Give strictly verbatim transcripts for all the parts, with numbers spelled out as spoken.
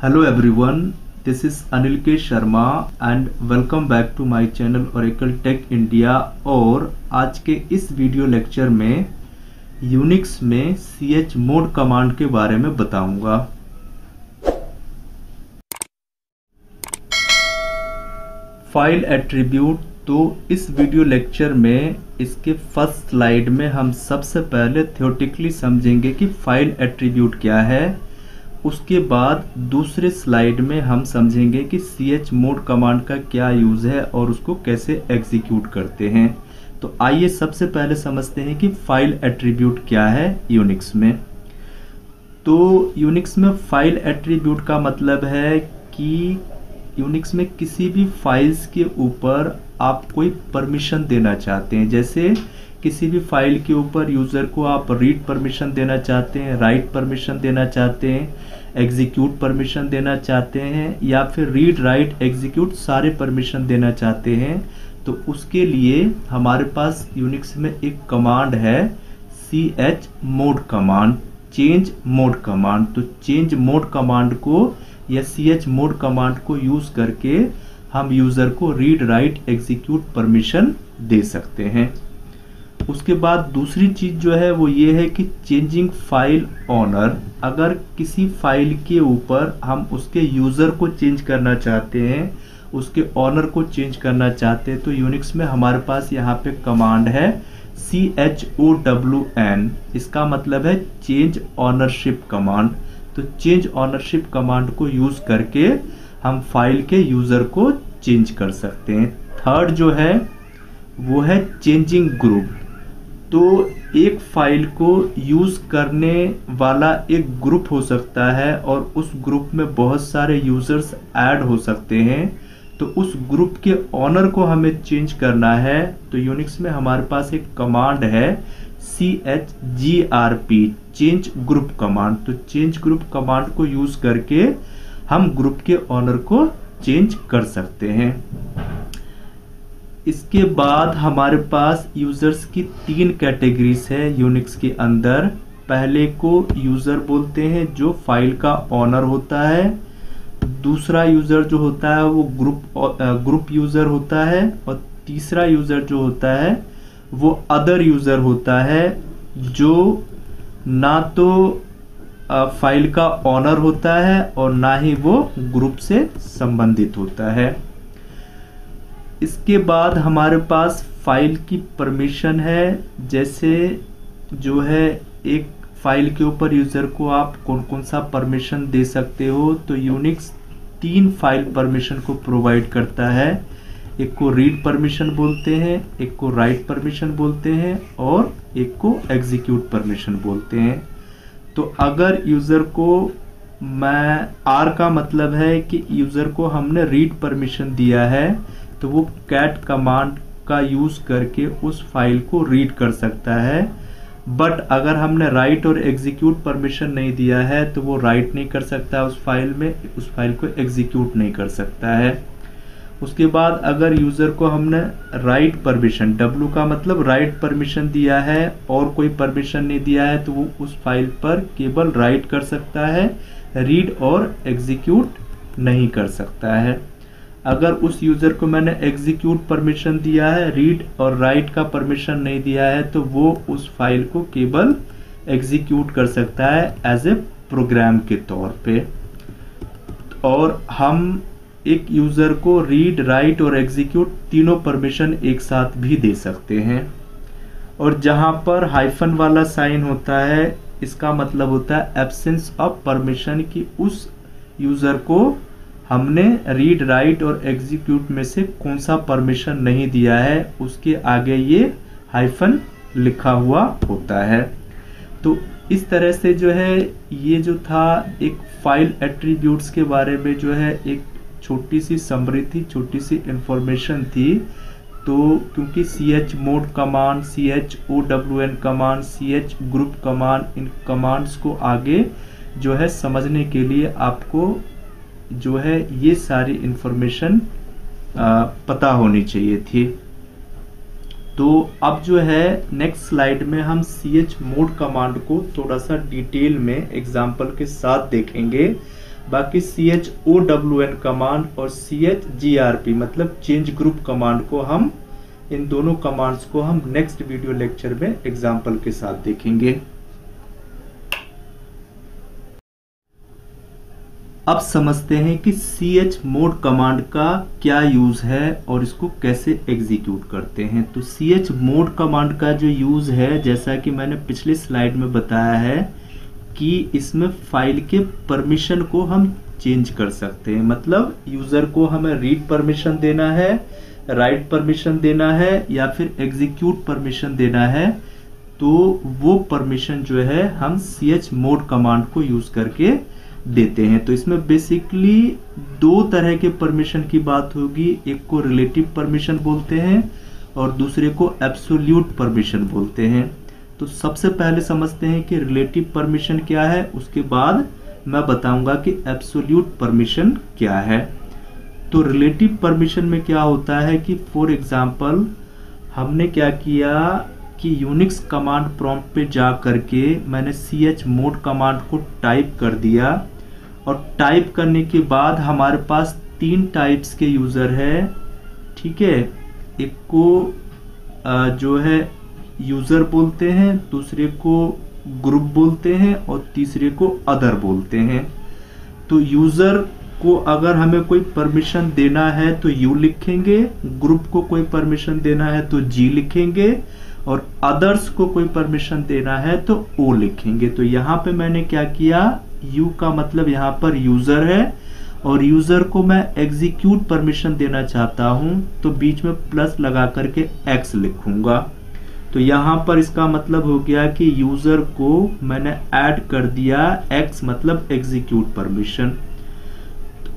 Hello everyone, this is Anil K Sharma and welcome back to my channel Oracle Tech India। और आज के इस video lecture में Unix में chmod command के बारे में बताऊंगा। फाइल एट्रीब्यूट, तो इस वीडियो लेक्चर में इसके फर्स्ट स्लाइड में हम सबसे पहले थियोरेटिकली समझेंगे कि फाइल एट्रीब्यूट क्या है। उसके बाद दूसरे स्लाइड में हम समझेंगे कि chmod कमांड का क्या यूज़ है और उसको कैसे एग्जीक्यूट करते हैं। तो आइए सबसे पहले समझते हैं कि फाइल एट्रीब्यूट क्या है यूनिक्स में। तो यूनिक्स में फाइल एट्रीब्यूट का मतलब है कि यूनिक्स में किसी भी फाइल्स के ऊपर आप कोई परमिशन देना चाहते हैं। जैसे किसी भी फाइल के ऊपर यूज़र को आप रीड परमिशन देना चाहते हैं, राइट परमिशन देना चाहते हैं, एग्जीक्यूट परमिशन देना चाहते हैं, या फिर रीड राइट एग्जीक्यूट सारे परमिशन देना चाहते हैं। तो उसके लिए हमारे पास यूनिक्स में एक कमांड है chmod command, change mode command. तो चेंज मोड कमांड को या chmod कमांड को यूज़ करके हम यूज़र को रीड राइट एग्जीक्यूट परमिशन दे सकते हैं। उसके बाद दूसरी चीज़ जो है वो ये है कि चेंजिंग फाइल ऑनर, अगर किसी फाइल के ऊपर हम उसके यूज़र को चेंज करना चाहते हैं, उसके ऑनर को चेंज करना चाहते हैं, तो यूनिक्स में हमारे पास यहाँ पे कमांड है chown। इसका मतलब है चेंज ऑनरशिप कमांड। तो चेंज ऑनरशिप कमांड को यूज़ करके हम फाइल के यूज़र को चेंज कर सकते हैं। थर्ड जो है वो है चेंजिंग ग्रुप। तो एक फाइल को यूज़ करने वाला एक ग्रुप हो सकता है और उस ग्रुप में बहुत सारे यूज़र्स ऐड हो सकते हैं। तो उस ग्रुप के ऑनर को हमें चेंज करना है, तो यूनिक्स में हमारे पास एक कमांड है chgrp, चेंज ग्रुप कमांड। तो चेंज ग्रुप कमांड को यूज़ करके हम ग्रुप के ऑनर को चेंज कर सकते हैं। इसके बाद हमारे पास यूज़र्स की तीन कैटेगरीज है यूनिक्स के अंदर। पहले को यूज़र बोलते हैं जो फाइल का ऑनर होता है, दूसरा यूज़र जो होता है वो ग्रुप ग्रुप यूज़र होता है, और तीसरा यूज़र जो होता है वो अदर यूज़र होता है, जो ना तो फाइल का ऑनर होता है और ना ही वो ग्रुप से संबंधित होता है। इसके बाद हमारे पास फाइल की परमिशन है। जैसे जो है एक फाइल के ऊपर यूज़र को आप कौन कौन सा परमिशन दे सकते हो, तो यूनिक्स तीन फाइल परमिशन को प्रोवाइड करता है। एक को रीड परमिशन बोलते हैं, एक को राइट परमिशन बोलते हैं, और एक को एग्जीक्यूट परमिशन बोलते हैं। तो अगर यूज़र को मैं आर का मतलब है कि यूज़र को हमने रीड परमिशन दिया है, तो वो कैट कमांड का यूज़ करके उस फाइल को रीड कर सकता है। बट अगर हमने राइट और एग्जीक्यूट परमिशन नहीं दिया है तो वो राइट नहीं कर सकता उस फाइल में, उस फाइल को एग्जीक्यूट नहीं कर सकता है। उसके बाद अगर यूज़र को हमने राइट परमिशन, डब्लू का मतलब राइट परमिशन दिया है और कोई परमिशन नहीं दिया है, तो वो उस फाइल पर केवल राइट कर सकता है, रीड और एग्जीक्यूट नहीं कर सकता है। अगर उस यूज़र को मैंने एग्जीक्यूट परमिशन दिया है, रीड और राइट का परमिशन नहीं दिया है, तो वो उस फाइल को केवल एग्जीक्यूट कर सकता है एज ए प्रोग्राम के तौर पे। और हम एक यूज़र को रीड राइट और एग्जीक्यूट तीनों परमिशन एक साथ भी दे सकते हैं। और जहाँ पर हाइफन वाला साइन होता है, इसका मतलब होता है एब्सेंस ऑफ परमिशन, की उस यूज़र को हमने रीड राइट और एग्जीक्यूट में से कौन सा परमिशन नहीं दिया है, उसके आगे ये हाइफन लिखा हुआ होता है। तो इस तरह से जो है ये जो था एक फाइल एट्रीब्यूट्स के बारे में जो है एक छोटी सी समरी थी, छोटी सी इन्फॉर्मेशन थी। तो क्योंकि chmod command, chown command, chgrp command, इन कमांड्स को आगे जो है समझने के लिए आपको जो है ये सारी इन्फॉर्मेशन पता होनी चाहिए थी। तो अब जो है नेक्स्ट स्लाइड में हम chmod कमांड को थोड़ा सा डिटेल में एग्जांपल के साथ देखेंगे बाकी C H O W N command और C H G R P मतलब चेंज ग्रुप कमांड को हम, इन दोनों कमांड्स को हम नेक्स्ट वीडियो लेक्चर में एग्जाम्पल के साथ देखेंगे। अब समझते हैं कि सी एच मोड कमांड का क्या यूज़ है और इसको कैसे एग्जीक्यूट करते हैं। तो सी एच मोड कमांड का जो यूज़ है, जैसा कि मैंने पिछले स्लाइड में बताया है कि इसमें फाइल के परमिशन को हम चेंज कर सकते हैं। मतलब यूज़र को हमें रीड परमिशन देना है, राइट परमिशन देना है या फिर एग्जीक्यूट परमिशन देना है, तो वो परमिशन जो है हम सी एच मोड कमांड को यूज़ करके देते हैं। तो इसमें बेसिकली दो तरह के परमिशन की बात होगी, एक को रिलेटिव परमिशन बोलते हैं और दूसरे को एब्सोल्यूट परमिशन बोलते हैं। तो सबसे पहले समझते हैं कि रिलेटिव परमिशन क्या है, उसके बाद मैं बताऊंगा कि एब्सोल्यूट परमिशन क्या है। तो रिलेटिव परमिशन में क्या होता है कि फॉर एग्जाम्पल हमने क्या किया कि यूनिक्स कमांड प्रॉम्प्ट पे जा करके मैंने सी एच मोड कमांड को टाइप कर दिया और टाइप करने के बाद हमारे पास तीन टाइप्स के यूज़र है, ठीक है। एक को जो है यूज़र बोलते हैं, दूसरे को ग्रुप बोलते हैं और तीसरे को अदर बोलते हैं। तो यूज़र को अगर हमें कोई परमिशन देना है तो यू लिखेंगे, ग्रुप को कोई परमिशन देना है तो जी लिखेंगे और अदर्स को कोई परमिशन देना है तो ओ लिखेंगे। तो यहाँ पे मैंने क्या किया, यू का मतलब यहाँ पर यूज़र है और यूज़र को मैं एग्जीक्यूट परमिशन देना चाहता हूँ तो बीच में प्लस लगा करके एक्स लिखूँगा। तो यहाँ पर इसका मतलब हो गया कि यूज़र को मैंने ऐड कर दिया एक्स मतलब एग्जीक्यूट परमिशन।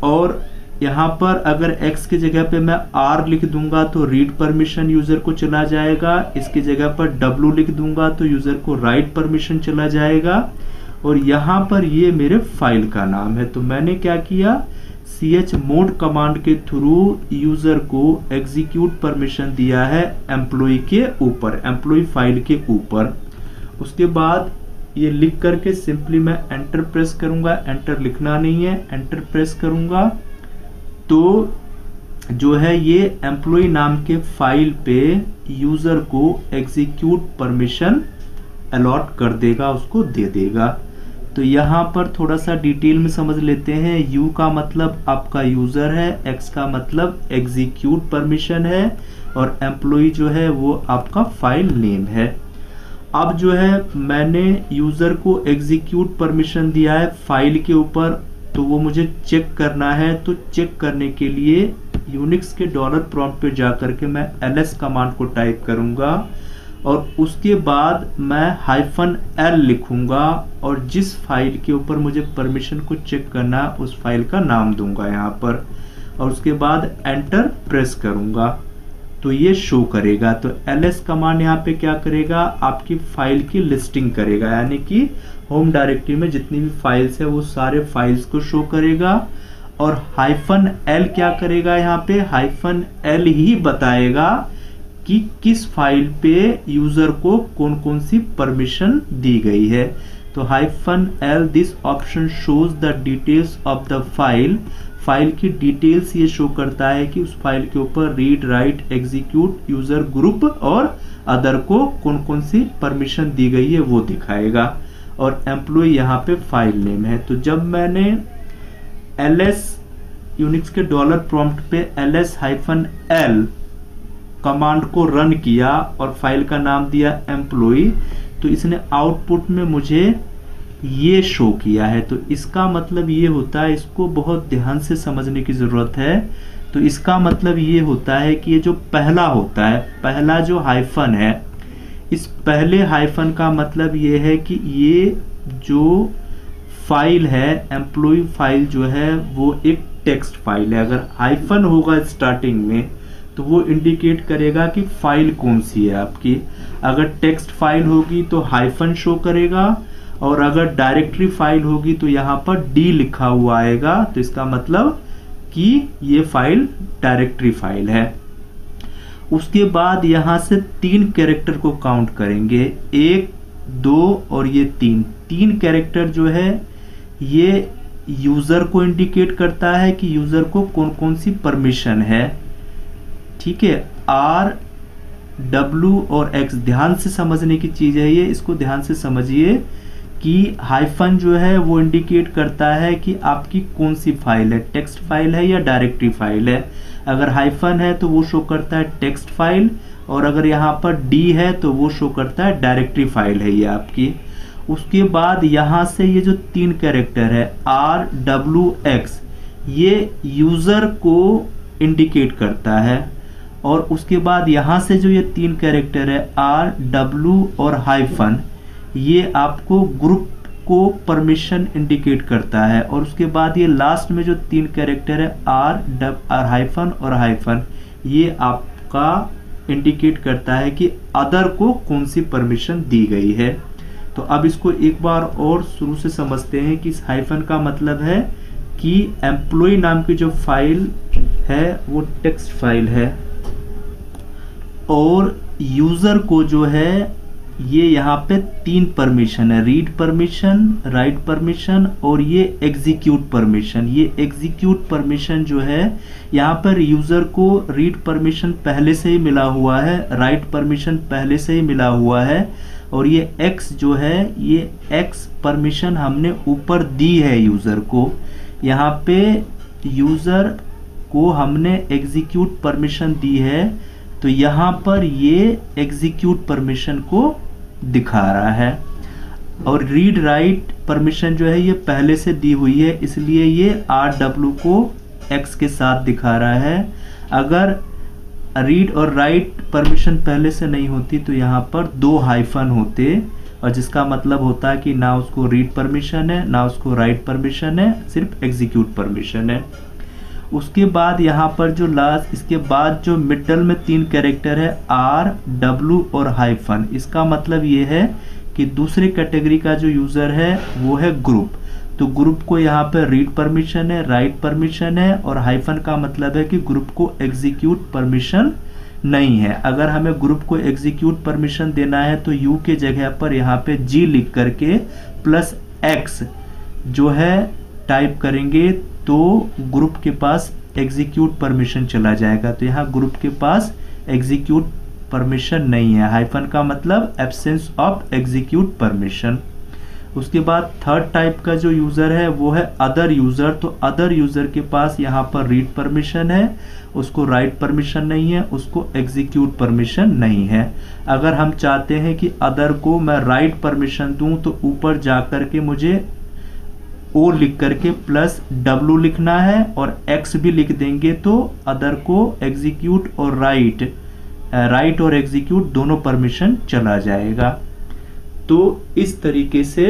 और यहाँ पर अगर x की जगह पे मैं r लिख दूंगा तो रीड परमिशन यूज़र को चला जाएगा, इसकी जगह पर w लिख दूंगा तो यूज़र को राइट परमिशन चला जाएगा। और यहाँ पर ये मेरे फाइल का नाम है। तो मैंने क्या किया, chmod कमांड के थ्रू यूज़र को एग्जीक्यूट परमिशन दिया है एम्प्लॉय के ऊपर, एम्प्लॉय फाइल के ऊपर। उसके बाद ये लिख करके सिंपली मैं एंटर प्रेस करूँगा, एंटर लिखना नहीं है, एंटर प्रेस करूँगा तो जो है ये एम्प्लॉय नाम के फाइल पे यूज़र को एग्जीक्यूट परमिशन अलॉट कर देगा, उसको दे देगा। तो यहाँ पर थोड़ा सा डिटेल में समझ लेते हैं। यू का मतलब आपका यूज़र है, एक्स का मतलब एग्जीक्यूट परमिशन है और एम्प्लॉय जो है वो आपका फाइल नेम है। अब जो है मैंने यूज़र को एग्जीक्यूट परमिशन दिया है फाइल के ऊपर, तो वो मुझे चेक करना है। तो चेक करने के लिए यूनिक्स के डॉलर प्रॉम्प्ट पे जा करके मैं एलएस कमांड को टाइप करूँगा और उसके बाद मैं हाइफन एल लिखूँगा और जिस फाइल के ऊपर मुझे परमिशन को चेक करना उस फाइल का नाम दूंगा यहाँ पर और उसके बाद एंटर प्रेस करूँगा तो ये शो करेगा। तो एलएस कमांड यहाँ पे क्या करेगा, आपकी फाइल की लिस्टिंग करेगा, यानी कि होम डायरेक्टरी में जितनी भी फाइल्स है वो सारे फाइल्स को शो करेगा। और हाइफन एल क्या करेगा, यहाँ पे हाइफन एल ही बताएगा कि किस फाइल पे यूज़र को कौन कौन सी परमिशन दी गई है। तो hyphen L this option shows the details of the file, file की डिटेल्स ये शो करता है कि उस फाइल के ऊपर read write execute user group और अदर को कौन कौन सी परमिशन दी गई है वो दिखाएगा। और एम्प्लॉय यहाँ पे फाइल नेम है। तो जब मैंने ls यूनिक्स के डॉलर प्रॉम्प्ट पे ls हाइफन एल कमांड को रन किया और फाइल का नाम दिया एम्प्लॉय, तो इसने आउटपुट में मुझे ये शो किया है। तो इसका मतलब ये होता है, इसको बहुत ध्यान से समझने की ज़रूरत है। तो इसका मतलब ये होता है कि ये जो पहला होता है, पहला जो हाइफन है, इस पहले हाइफन का मतलब ये है कि ये जो फाइल है एम्प्लॉय फाइल जो है वो एक टेक्स्ट फाइल है। अगर हाइफन होगा स्टार्टिंग में तो वो इंडिकेट करेगा कि फाइल कौन सी है आपकी। अगर टेक्स्ट फाइल होगी तो हाइफन शो करेगा और अगर डायरेक्टरी फाइल होगी तो यहाँ पर डी लिखा हुआ आएगा। तो इसका मतलब कि ये फाइल डायरेक्टरी फाइल है। उसके बाद यहाँ से तीन कैरेक्टर को काउंट करेंगे, एक, दो और ये तीन। तीन कैरेक्टर जो है ये यूज़र को इंडिकेट करता है कि यूज़र को कौन कौन सी परमिशन है। ठीक है, आर डब्ल्यू और एक्स ध्यान से समझने की चीज़ है ये, इसको ध्यान से समझिए कि हाइफन जो है वो इंडिकेट करता है कि आपकी कौन सी फाइल है, टेक्स्ट फाइल है या डायरेक्टरी फाइल है। अगर हाइफन है तो वो शो करता है टेक्स्ट फाइल, और अगर यहाँ पर डी है तो वो शो करता है डायरेक्टरी फाइल है ये आपकी। उसके बाद यहाँ से ये जो तीन कैरेक्टर है आर डब्ल्यू एक्स, ये यूज़र को इंडिकेट करता है, और उसके बाद यहाँ से जो ये तीन कैरेक्टर है आर डब्ल्यू और हाइफन, ये आपको ग्रुप को परमिशन इंडिकेट करता है। और उसके बाद ये लास्ट में जो तीन कैरेक्टर है आर डब आर हाइफन और हाइफन, ये आपका इंडिकेट करता है कि अदर को कौन सी परमिशन दी गई है। तो अब इसको एक बार और शुरू से समझते हैं कि इस हाइफन का मतलब है कि एम्प्लॉय नाम की जो फाइल है वो टेक्स्ट फाइल है, और यूज़र को जो है ये यहाँ पे तीन परमिशन है, रीड परमिशन, राइट परमिशन और ये एग्जीक्यूट परमिशन। ये एग्जीक्यूट परमिशन जो है यहाँ पर यूज़र को रीड परमिशन पहले से ही मिला हुआ है, राइट परमिशन पहले से ही मिला हुआ है, और ये एक्स जो है ये एक्स परमिशन हमने ऊपर दी है यूज़र को। यहाँ पे यूज़र को हमने एग्जीक्यूट परमिशन दी है, तो यहाँ पर ये एग्जीक्यूट परमिशन को दिखा रहा है, और रीड राइट परमिशन जो है ये पहले से दी हुई है, इसलिए ये आर डब्ल्यू को एक्स के साथ दिखा रहा है। अगर रीड और राइट परमिशन पहले से नहीं होती तो यहाँ पर दो हाइफन होते, और जिसका मतलब होता है कि ना उसको रीड परमिशन है ना उसको राइट परमिशन है, सिर्फ एग्जीक्यूट परमिशन है। उसके बाद यहाँ पर जो लास्ट इसके बाद जो मिडल में तीन कैरेक्टर है आर डब्ल्यू और हाइफन, इसका मतलब ये है कि दूसरे कैटेगरी का जो यूज़र है वो है ग्रुप। तो ग्रुप को यहाँ पर रीड परमिशन है, राइट परमिशन है, और हाइफन का मतलब है कि ग्रुप को एग्जीक्यूट परमिशन नहीं है। अगर हमें ग्रुप को एग्जीक्यूट परमिशन देना है तो यू के जगह पर यहाँ पे जी लिख करके प्लस एक्स जो है टाइप करेंगे तो ग्रुप के पास एग्जीक्यूट परमिशन चला जाएगा। तो यहाँ ग्रुप के पास एग्जीक्यूट परमिशन नहीं है, हाइफन का मतलब एब्सेंस ऑफ एग्जीक्यूट परमिशन। उसके बाद थर्ड टाइप का जो यूज़र है वो है अदर यूज़र, तो अदर यूज़र के पास यहाँ पर रीड परमिशन है, उसको राइट परमिशन नहीं है, उसको एग्जीक्यूट परमिशन नहीं है। अगर हम चाहते हैं कि अदर को मैं राइट परमिशन दूँ तो ऊपर जा कर के मुझे ओ लिख करके प्लस डब्लू लिखना है और एक्स भी लिख देंगे तो अदर को एग्जीक्यूट और राइट राइट और एग्जीक्यूट दोनों परमिशन चला जाएगा। तो इस तरीके से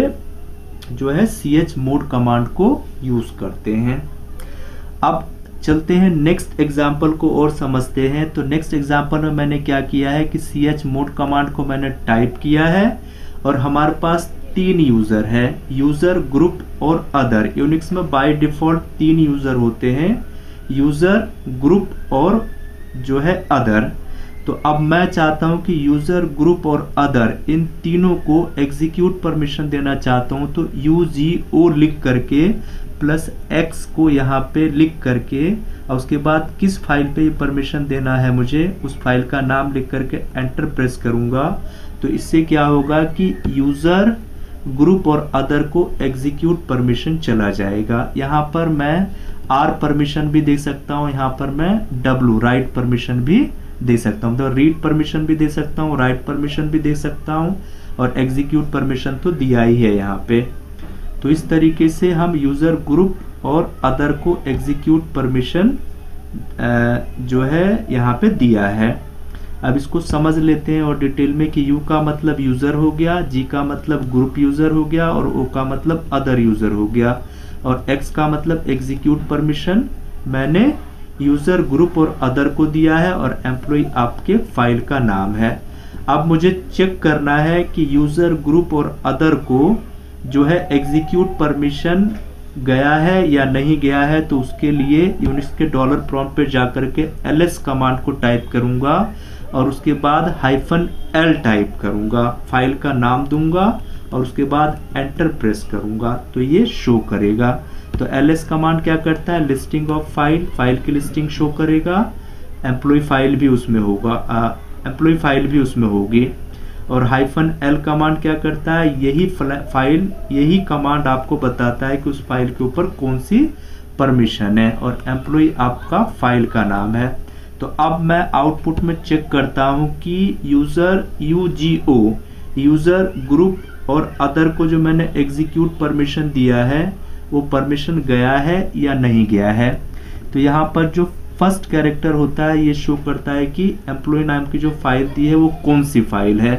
जो है ch mod कमांड को यूज़ करते हैं। अब चलते हैं नेक्स्ट एग्जाम्पल को और समझते हैं। तो नेक्स्ट एग्जाम्पल में मैंने क्या किया है कि ch mod कमांड को मैंने टाइप किया है, और हमारे पास तीन यूज़र है, यूज़र, ग्रुप और अदर। यूनिक्स में बाय डिफ़ॉल्ट तीन यूज़र होते हैं, यूज़र, ग्रुप और जो है अदर। तो अब मैं चाहता हूं कि यूज़र, ग्रुप और अदर इन तीनों को एग्जीक्यूट परमिशन देना चाहता हूं, तो यू जी ओ लिख करके प्लस एक्स को यहाँ पे लिख करके और उसके बाद किस फाइल पे परमिशन देना है मुझे उस फाइल का नाम लिख करके एंटर प्रेस करूँगा। तो इससे क्या होगा कि यूज़र, ग्रुप और अदर को एग्जीक्यूट परमिशन चला जाएगा। यहाँ पर मैं आर परमिशन भी दे सकता हूँ, यहाँ पर मैं डब्लू राइट परमिशन भी दे सकता हूँ, तो रीड परमिशन भी दे सकता हूँ, राइट परमिशन भी दे सकता हूँ, और एग्जीक्यूट परमिशन तो दिया ही है यहाँ पे। तो इस तरीके से हम यूज़र, ग्रुप और अदर को एग्जीक्यूट परमिशन जो है यहाँ पे दिया है। अब इसको समझ लेते हैं और डिटेल में कि यू का मतलब यूज़र हो गया, जी का मतलब ग्रुप यूज़र हो गया, और ओ का मतलब अदर यूज़र हो गया, और एक्स का मतलब एग्जीक्यूट परमिशन मैंने यूज़र, ग्रुप और अदर को दिया है, और एम्प्लॉय आपके फाइल का नाम है। अब मुझे चेक करना है कि यूज़र, ग्रुप और अदर को जो है एग्जीक्यूट परमिशन गया है या नहीं गया है। तो उसके लिए यूनिक्स के डॉलर प्रॉम्प्ट पे जा करके एल एस कमांड को टाइप करूँगा और उसके बाद हाइफन एल टाइप करूँगा, फाइल का नाम दूंगा और उसके बाद एंटर प्रेस करूँगा तो ये शो करेगा। तो ls कमांड क्या करता है, लिस्टिंग ऑफ फाइल, फाइल की लिस्टिंग शो करेगा, एम्प्लॉय फाइल भी उसमें होगा, एम्प्लॉय फाइल भी उसमें होगी। और हाइफन एल कमांड क्या करता है, यही फाइल यही कमांड आपको बताता है कि उस फाइल के ऊपर कौन सी परमिशन है, और एम्प्लॉय आपका फाइल का नाम है। तो अब मैं आउटपुट में चेक करता हूं कि user U G O user group और अदर को जो मैंने एग्जीक्यूट परमिशन दिया है वो परमिशन गया है या नहीं गया है। तो यहाँ पर जो फर्स्ट कैरेक्टर होता है ये शो करता है कि एम्प्लॉय नाम की जो फाइल दी है वो कौन सी फाइल है।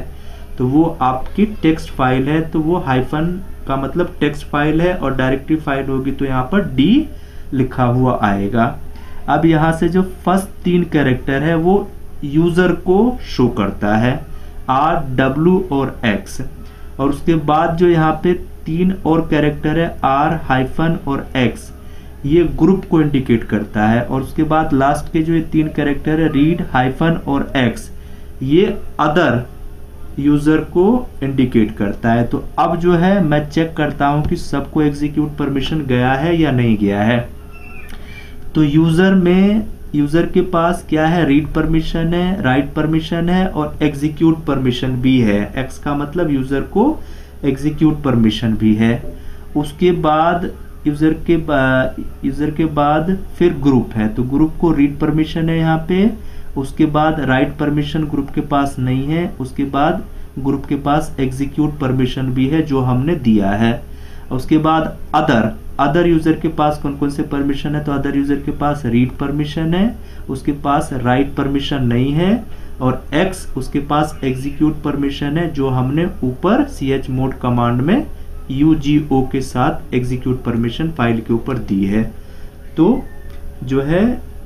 तो वो आपकी टेक्स्ट फाइल है, तो वो हाइफन का मतलब टेक्स्ट फाइल है और डायरेक्टरी फाइल होगी, तो यहाँ पर डी लिखा हुआ आएगा। अब यहाँ से जो फर्स्ट तीन कैरेक्टर है वो यूज़र को शो करता है, आर डब्लू और एक्स, और उसके बाद जो यहाँ पे तीन और कैरेक्टर है आर हाइफन और एक्स, ये ग्रुप को इंडिकेट करता है, और उसके बाद लास्ट के जो ये तीन कैरेक्टर है रीड हाइफन और एक्स, ये अदर यूज़र को इंडिकेट करता है। तो अब जो है मैं चेक करता हूँ कि सबको एग्जीक्यूट परमिशन गया है या नहीं गया है। तो यूज़र में यूज़र के पास क्या है, रीड परमिशन है, राइट परमिशन है और एग्जीक्यूट परमिशन भी है, एक्स का मतलब यूज़र को एग्जीक्यूट परमिशन भी है। उसके बाद यूज़र के यूज़र के बाद फिर ग्रुप है, तो ग्रुप को रीड परमिशन है यहाँ पे, उसके बाद राइट परमिशन ग्रुप के पास नहीं है, उसके बाद ग्रुप के पास एग्जीक्यूट परमिशन भी है जो हमने दिया है। उसके बाद अदर अदर यूज़र के पास कौन कौन से परमिशन है, तो अदर यूज़र के पास रीड परमिशन है, उसके पास राइट परमिशन नहीं है, और एक्स उसके पास एग्जीक्यूट परमिशन है जो हमने ऊपर सी एच मोड कमांड में यू जी ओ के साथ एग्जीक्यूट परमिशन फाइल के ऊपर दी है। तो जो है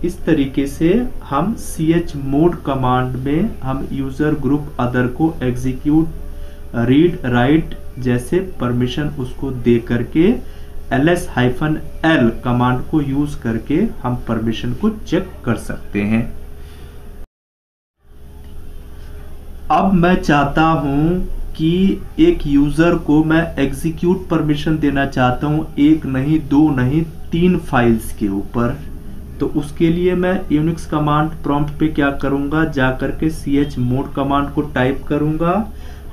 इस तरीके से हम सी एच मोड कमांड में हम यूज़र ग्रुप अदर को एग्जीक्यूट रीड राइट जैसे परमिशन उसको दे करके ls हाइफन एल कमांड को यूज करके हम परमिशन को चेक कर सकते हैं। अब मैं चाहता हूं कि एक यूजर को मैं एग्जीक्यूट परमिशन देना चाहता हूं एक नहीं, दो नहीं, तीन फाइल्स के ऊपर। तो उसके लिए मैं यूनिक्स कमांड प्रॉम्प्ट पे क्या करूंगा, जाकर के ch mod कमांड को टाइप करूंगा,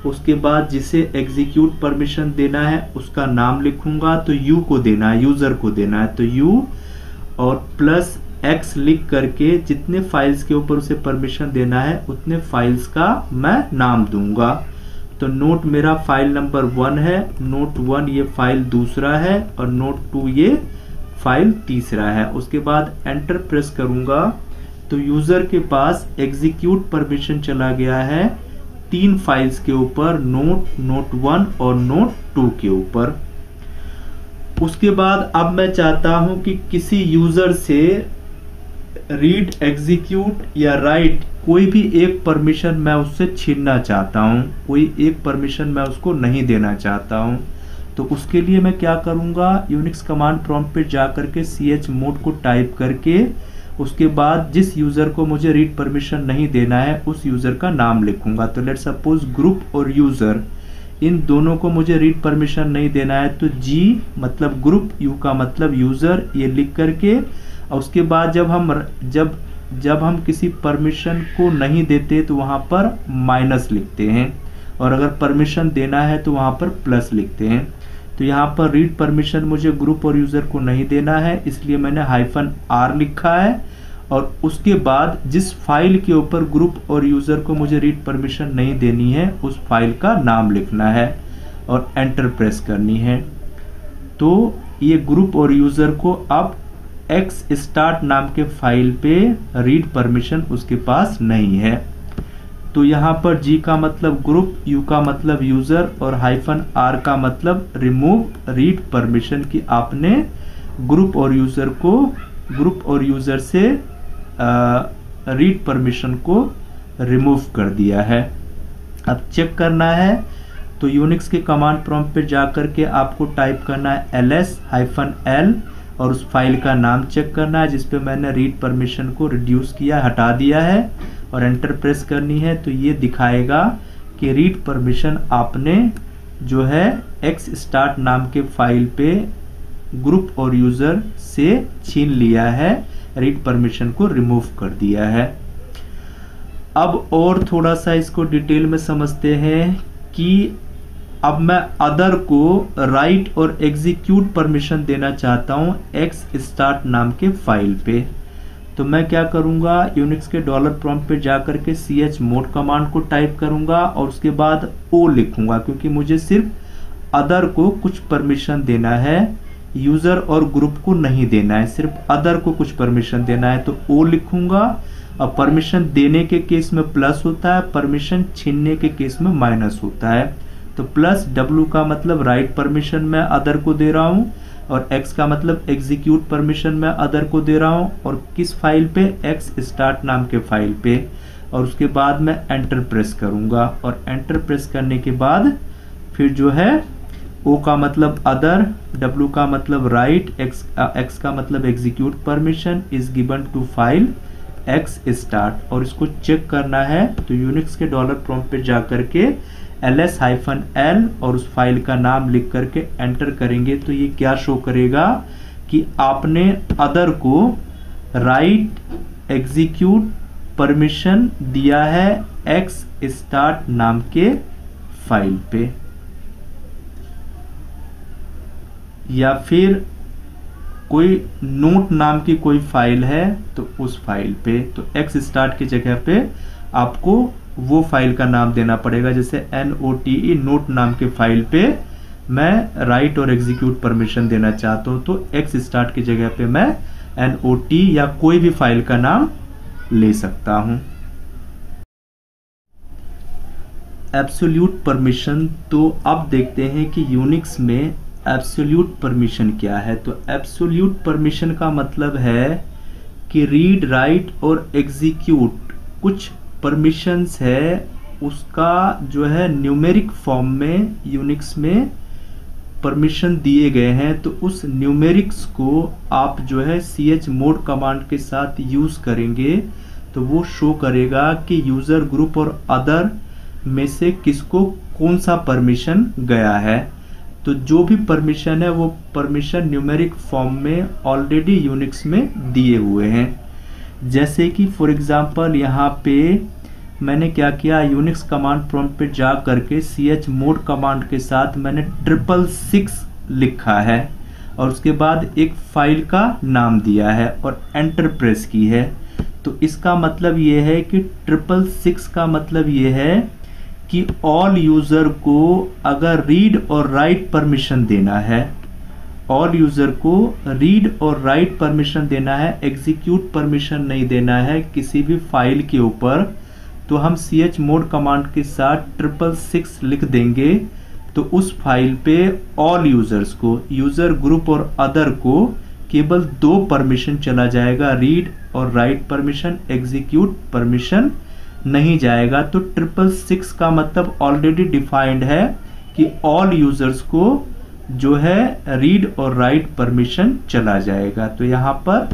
उसके बाद जिसे एग्जीक्यूट परमिशन देना है उसका नाम लिखूंगा, तो यू को देना है, यूज़र को देना है, तो यू और प्लस एक्स लिख करके जितने फाइल्स के ऊपर उसे परमिशन देना है उतने फाइल्स का मैं नाम दूंगा। तो नोट मेरा फाइल नंबर वन है, नोट वन ये फाइल दूसरा है, और नोट टू ये फाइल तीसरा है। उसके बाद एंटर प्रेस करूंगा तो यूज़र के पास एग्जीक्यूट परमिशन चला गया है तीन फाइल्स के ऊपर, नोट नोट वन और नोट टू के ऊपर। उसके बाद अब मैं चाहता हूं कि किसी यूजर से रीड एग्जीक्यूट या राइट कोई भी एक परमिशन मैं उससे छीनना चाहता हूं, कोई एक परमिशन मैं उसको नहीं देना चाहता हूं। तो उसके लिए मैं क्या करूंगा, यूनिक्स कमांड प्रॉम्प्ट पे जा करके सी एच मोड को टाइप करके उसके बाद जिस यूज़र को मुझे रीड परमिशन नहीं देना है उस यूज़र का नाम लिखूंगा। तो लेट्स सपोज ग्रुप और यूज़र इन दोनों को मुझे रीड परमिशन नहीं देना है, तो जी मतलब ग्रुप, यू का मतलब यूज़र, ये लिख करके और उसके बाद जब हम जब जब हम किसी परमिशन को नहीं देते तो वहाँ पर माइनस लिखते हैं, और अगर परमिशन देना है तो वहाँ पर प्लस लिखते हैं। तो यहाँ पर रीड परमिशन मुझे ग्रुप और यूज़र को नहीं देना है, इसलिए मैंने हाइफन आर लिखा है, और उसके बाद जिस फाइल के ऊपर ग्रुप और यूज़र को मुझे रीड परमिशन नहीं देनी है उस फाइल का नाम लिखना है और एंटर प्रेस करनी है। तो ये ग्रुप और यूज़र को अब एक्स स्टार्ट नाम के फाइल पे रीड परमिशन उसके पास नहीं है। तो यहाँ पर जी का मतलब ग्रुप, यू का मतलब यूज़र और हाइफन आर का मतलब रिमूव रीड परमिशन, की आपने ग्रुप और यूज़र को ग्रुप और यूज़र से रीड परमिशन को रिमूव कर दिया है। अब चेक करना है तो यूनिक्स के कमांड प्रॉम्प्ट पे जा करके आपको टाइप करना है ls हाइफन एल और उस फाइल का नाम चेक करना है जिसपे मैंने रीड परमिशन को रिड्यूस किया, हटा दिया है, और एंटर प्रेस करनी है। तो ये दिखाएगा कि रीड परमिशन आपने जो है एक्स स्टार्ट नाम के फाइल पे ग्रुप और यूजर से छीन लिया है, रीड परमिशन को रिमूव कर दिया है। अब और थोड़ा सा इसको डिटेल में समझते हैं कि अब मैं अदर को राइट और एग्जीक्यूट परमिशन देना चाहता हूँ एक्स स्टार्ट नाम के फाइल पे। तो मैं क्या करूँगा, यूनिक्स के डॉलर प्रॉम्प्ट पे जाकर के सी एच मोड कमांड को टाइप करूँगा और उसके बाद ओ लिखूँगा, क्योंकि मुझे सिर्फ अदर को कुछ परमिशन देना है, यूज़र और ग्रुप को नहीं देना है, सिर्फ अदर को कुछ परमिशन देना है। तो ओ लिखूँगा। अब परमिशन देने के केस में प्लस होता है, परमिशन छीनने के केस में माइनस होता है। तो प्लस डब्ल्यू का मतलब राइट परमिशन मैं अदर को दे रहा हूँ और एक्स का मतलब एग्जीक्यूट परमिशन मैं अदर को दे रहा हूँ, और किस फाइल पे, एक्स स्टार्ट नाम के फाइल पे। और उसके बाद मैं एंटर प्रेस करूँगा और एंटर प्रेस करने के बाद फिर जो है ओ का मतलब अदर, डब्ल्यू का मतलब राइट, एक्स एक्स का मतलब execute permission is given to file x start. और इसको चेक करना है तो यूनिक्स के डॉलर प्रॉम्प्ट पे जा करके ls हाइफन एल और उस फाइल का नाम लिख करके एंटर करेंगे तो ये क्या शो करेगा कि आपने अदर को राइट एग्जीक्यूट परमिशन दिया है एक्स स्टार्ट नाम के फाइल पे। या फिर कोई नोट नाम की कोई फाइल है तो उस फाइल पे, तो एक्स स्टार्ट की जगह पे आपको वो फाइल का नाम देना पड़ेगा। जैसे N O T E note नाम के फाइल पे मैं राइट और एग्जीक्यूट परमिशन देना चाहता हूँ, तो एक्स स्टार्ट की जगह पे मैं एन ओ टी या कोई भी फाइल का नाम ले सकता हूँ। एब्सोल्यूट परमिशन, तो अब देखते हैं कि यूनिक्स में एब्सोल्यूट परमिशन क्या है। तो एब्सोल्यूट परमिशन का मतलब है कि रीड राइट और एग्जीक्यूट कुछ परमिशंस है उसका जो है न्यूमेरिक फॉर्म में यूनिक्स में परमिशन दिए गए हैं, तो उस न्यूमेरिक्स को आप जो है सी एच मोड कमांड के साथ यूज़ करेंगे तो वो शो करेगा कि यूज़र ग्रुप और अदर में से किसको कौन सा परमिशन गया है। तो जो भी परमिशन है वो परमिशन न्यूमेरिक फॉर्म में ऑलरेडी यूनिक्स में दिए हुए हैं। जैसे कि फॉर एग्जांपल यहाँ पे मैंने क्या किया, यूनिक्स कमांड प्रॉम्प्ट पे जा करके सी एच मोड कमांड के साथ मैंने ट्रिपल सिक्स लिखा है और उसके बाद एक फाइल का नाम दिया है और एंटर प्रेस की है। तो इसका मतलब ये है कि ट्रिपल सिक्स का मतलब ये है कि ऑल यूज़र को अगर रीड और राइट परमिशन देना है, ऑल यूज़र को रीड और राइट परमिशन देना है, एग्जीक्यूट परमिशन नहीं देना है किसी भी फाइल के ऊपर, तो हम सी एच मोड कमांड के साथ ट्रिपल सिक्स लिख देंगे तो उस फाइल पे ऑल यूज़र्स को, यूज़र ग्रुप और अदर को केवल दो परमिशन चला जाएगा, रीड और राइट परमिशन, एग्जीक्यूट परमिशन नहीं जाएगा। तो ट्रिपल सिक्स का मतलब ऑलरेडी डिफाइंड है कि ऑल यूज़र्स को जो है रीड और राइट परमिशन चला जाएगा। तो यहाँ पर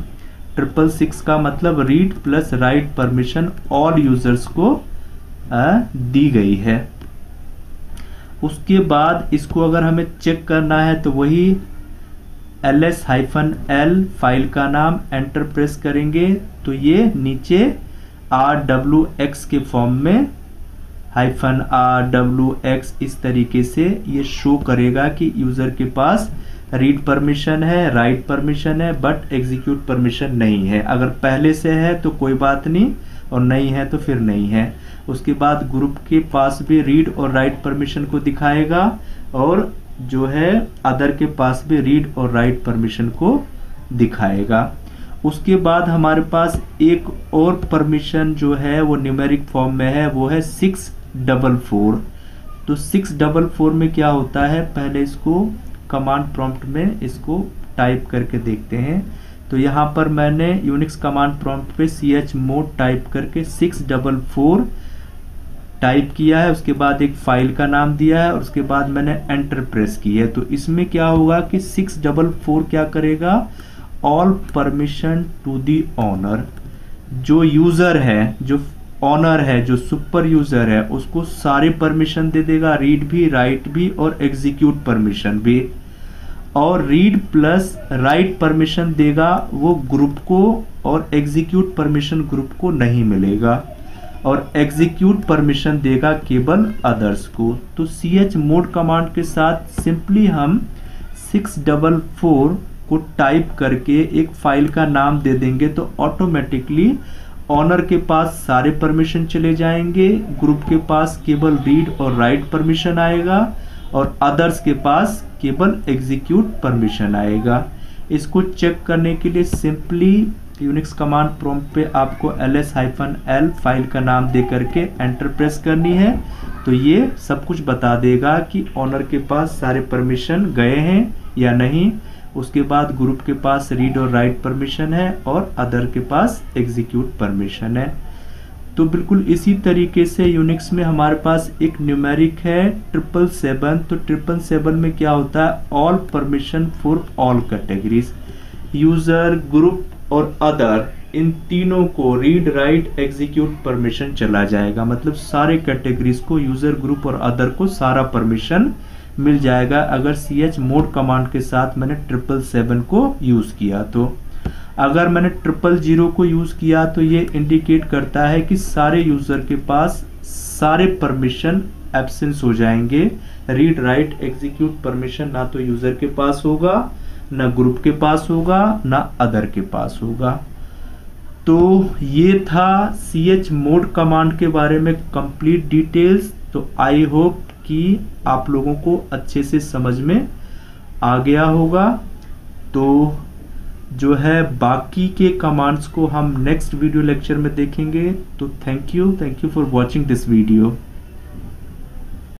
ट्रिपल सिक्स का मतलब read plus write permission all users को आ, दी गई है। उसके बाद इसको अगर हमें चेक करना है तो वही L S hyphen L file का नाम एंटर प्रेस करेंगे तो ये नीचे आर डब्ल्यू एक्स के फॉर्म में हाइफन आर डब्ल्यू एक्स इस तरीके से ये शो करेगा कि यूज़र के पास रीड परमिशन है, राइट परमिशन है, बट एग्जीक्यूट परमिशन नहीं है। अगर पहले से है तो कोई बात नहीं और नहीं है तो फिर नहीं है। उसके बाद ग्रुप के पास भी रीड और राइट परमिशन को दिखाएगा और जो है अदर के पास भी रीड और राइट परमिशन को दिखाएगा। उसके बाद हमारे पास एक और परमिशन जो है वो न्यूमेरिक फॉर्म में है, वो है सिक्स डबल फोर। तो सिक्स डबल फोर में क्या होता है, पहले इसको कमांड प्रॉम्प्ट में इसको टाइप करके देखते हैं। तो यहाँ पर मैंने यूनिक्स कमांड प्रॉम्प्ट पे सी एच मोड टाइप करके सिक्स डबल फोर टाइप किया है, उसके बाद एक फाइल का नाम दिया है और उसके बाद मैंने एंटर प्रेस की है। तो इसमें क्या होगा कि सिक्स डबल फोर क्या करेगा, all permission to the owner, जो यूज़र है, जो ऑनर है, जो सुपर यूज़र है, उसको सारे परमिशन दे देगा, रीड भी, राइट भी और एग्जीक्यूट परमिशन भी। और रीड प्लस राइट परमिशन देगा वो ग्रुप को, और एग्जीक्यूट परमिशन ग्रुप को नहीं मिलेगा, और एग्जीक्यूट परमिशन देगा केवल अदर्स को। तो सी एच मोड कमांड के साथ सिंपली हम सिक्स डबल फोर को टाइप करके एक फाइल का नाम दे देंगे तो ऑटोमेटिकली ऑनर के पास सारे परमिशन चले जाएंगे, ग्रुप के पास केवल रीड और राइट परमिशन आएगा और अदर्स के पास केवल एग्जीक्यूट परमिशन आएगा। इसको चेक करने के लिए सिंपली यूनिक्स कमांड प्रॉम्प्ट पे आपको ls हाइफन एल फाइल का नाम दे करके एंटर प्रेस करनी है, तो ये सब कुछ बता देगा कि ऑनर के पास सारे परमिशन गए हैं या नहीं। उसके बाद ग्रुप के पास रीड और राइट परमिशन है और अदर के पास एग्जीक्यूट परमिशन है। तो बिल्कुल इसी तरीके से यूनिक्स में हमारे पास एक न्यूमेरिक है ट्रिपल सेवन। तो ट्रिपल सेवन में क्या होता है, all permission for all categories, user, group और अदर, इन तीनों को रीड राइट एग्जीक्यूट परमिशन चला जाएगा। मतलब सारे कैटेगरीज को, यूज़र, ग्रुप और अदर को सारा परमिशन मिल जाएगा अगर सी एच मोड कमांड के साथ मैंने ट्रिपल सेवन को यूज़ किया। तो अगर मैंने ट्रिपल जीरो को यूज़ किया तो ये इंडिकेट करता है कि सारे यूज़र के पास सारे परमिशन एब्सेंस हो जाएंगे, रीड राइट एग्जीक्यूट परमिशन ना तो यूज़र के पास होगा, ना ग्रुप के पास होगा, ना अदर के पास होगा। तो ये था सी एच मोड कमांड के बारे में कंप्लीट डिटेल्स। तो आई होप कि आप लोगों को अच्छे से समझ में आ गया होगा। तो जो है बाकी के कमांड्स को हम नेक्स्ट वीडियो लेक्चर में देखेंगे। तो thank you, thank you for watching this video.